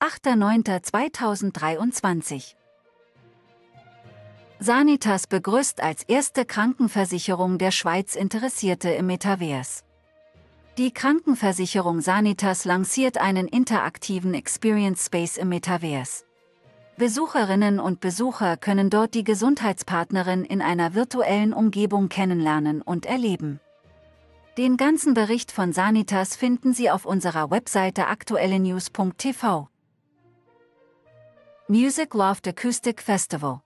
8.9.2023. Sanitas begrüßt als erste Krankenversicherung der Schweiz Interessierte im Metaverse. Die Krankenversicherung Sanitas lanciert einen interaktiven Experience Space im Metaverse. Besucherinnen und Besucher können dort die Gesundheitspartnerin in einer virtuellen Umgebung kennenlernen und erleben. Den ganzen Bericht von Sanitas finden Sie auf unserer Webseite aktuellenews.tv. Music Loft Acoustic Festival.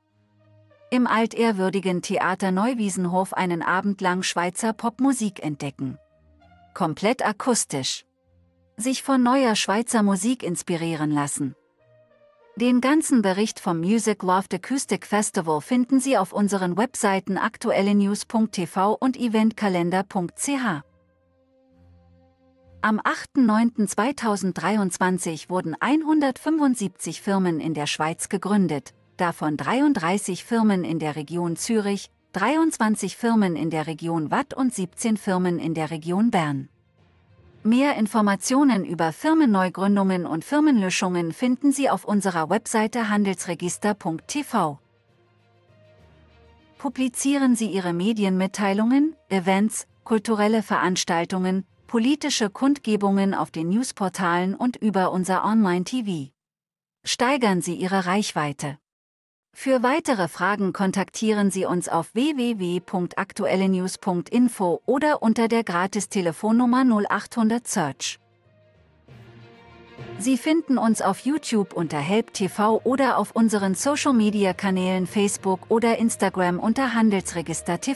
Im altehrwürdigen Theater Neuwiesenhof einen Abend lang Schweizer Popmusik entdecken. Komplett akustisch. Sich von neuer Schweizer Musik inspirieren lassen. Den ganzen Bericht vom Music Loft Acoustic Festival finden Sie auf unseren Webseiten aktuellenews.tv und eventkalender.ch. Am 8.9.2023 wurden 175 Firmen in der Schweiz gegründet, davon 33 Firmen in der Region Zürich, 23 Firmen in der Region Waadt und 17 Firmen in der Region Bern. Mehr Informationen über Firmenneugründungen und Firmenlöschungen finden Sie auf unserer Webseite handelsregister.tv. Publizieren Sie Ihre Medienmitteilungen, Events, kulturelle Veranstaltungen, politische Kundgebungen auf den Newsportalen und über unser Online-TV. Steigern Sie Ihre Reichweite. Für weitere Fragen kontaktieren Sie uns auf www.aktuellenews.info oder unter der Gratis-Telefonnummer 0800 Search. Sie finden uns auf YouTube unter HelpTV oder auf unseren Social-Media-Kanälen Facebook oder Instagram unter HandelsregisterTV.